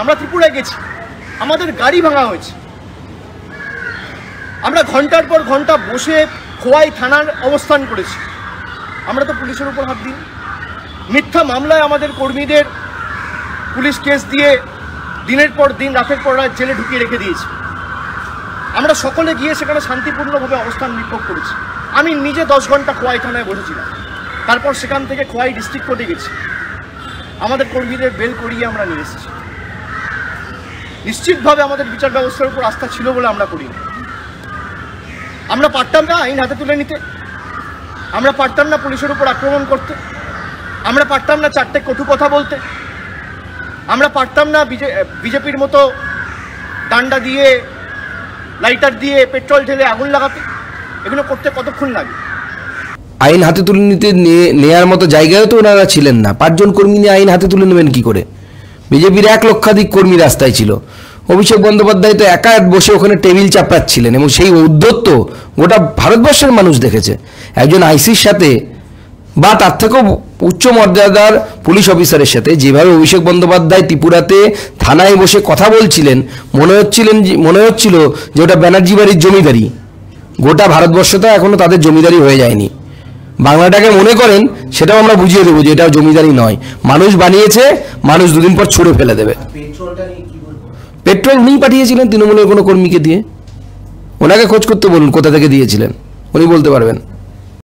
আমরা ত্রিপুরা গেছি, আমাদের গাড়ি ভাঙা হয়েছে, আমরা ঘন্টার পর ঘন্টা বসে খোয়াই থানার অবস্থান করেছি। আমরা তো পুলিশের উপর হাত দিই, মিথ্যা মামলায় আমাদের কর্মীদের পুলিশ কেস দিয়ে দিনের পর দিন রাতের পর রাত জেলে ঢুকিয়ে রেখে দিয়েছে। আমরা সকলে গিয়ে সেখানে শান্তিপূর্ণভাবে অবস্থান বিক্ষোভ করেছি। আমি নিজে 10 ঘন্টা খোয়াই থানায় বসেছিলাম, তারপর সেখান থেকে খোয়াই ডিস্ট্রিক্ট কোর্টে গেছি, আমাদের কর্মীদের বেল করিয়ে আমরা নিয়ে এসেছি। নিশ্চিতভাবে আমাদের বিচার ব্যবস্থার উপর আস্থা ছিল বলে আমরা করি। আমরা পারতাম না আইন হাতে তুলে নিতে, আমরা পারতাম না পুলিশের উপর আক্রমণ করতে, আমরা পারতাম না চারটে কটু কথা বলতে, আমরা পারতাম না বিজেপির মতো ডান্ডা দিয়ে লাইটার দিয়ে পেট্রোল ঢেলে আগুন লাগাতে। এগুলো করতে কতক্ষণ লাগে? আইন হাতে তুলে নিতে নেওয়ার মতো জায়গায় তো ওনারা ছিলেন না। 5 জন কর্মী নিয়ে আইন হাতে তুলে নেবেন কি করে? বিজেপির 1 লক্ষাধিক কর্মী রাস্তায় ছিল। অভিষেক বন্দ্যোপাধ্যায় তো একা বসে ওখানে টেবিল চাপড়াচ্ছিলেন, এবং সেই উদ্যত গোটা ভারতবর্ষের মানুষ দেখেছে। একজন আইসির সাথে বা তার থেকেও উচ্চ মর্যাদার পুলিশ অফিসারের সাথে যেভাবে অভিষেক বন্দ্যোপাধ্যায় ত্রিপুরাতে থানায় বসে কথা বলছিলেন, মনে হচ্ছিল যে ওটা ব্যানার্জি বাড়ির জমিদারি। গোটা ভারতবর্ষটা এখনো তাদের জমিদারি হয়ে যায়নি। বাংলাটাকে মনে করেন, সেটাও আমরা বুঝিয়ে দেবো যে এটাও জমিদারি নয়, মানুষ বানিয়েছে, মানুষ দুদিন পর ছুঁড়ে ফেলে দেবে। পেট্রোল উনিই পাঠিয়েছিলেন তৃণমূলের কোনো কর্মীকে দিয়ে, ওনাকে খোঁজ করতে বলুন কোথা থেকে দিয়েছিলেন, উনি বলতে পারবেন।